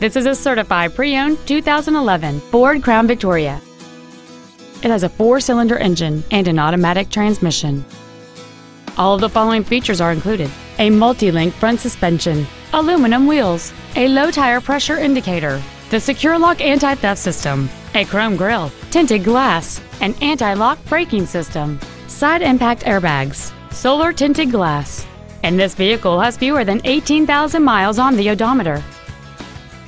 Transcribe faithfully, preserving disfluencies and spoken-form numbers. This is a certified pre-owned two thousand eleven Ford Crown Victoria. It has a four-cylinder engine and an automatic transmission. All of the following features are included: a multi-link front suspension, aluminum wheels, a low tire pressure indicator, the SecureLock anti-theft system, a chrome grille, tinted glass, an anti-lock braking system, side impact airbags, solar tinted glass. And this vehicle has fewer than eighteen thousand miles on the odometer.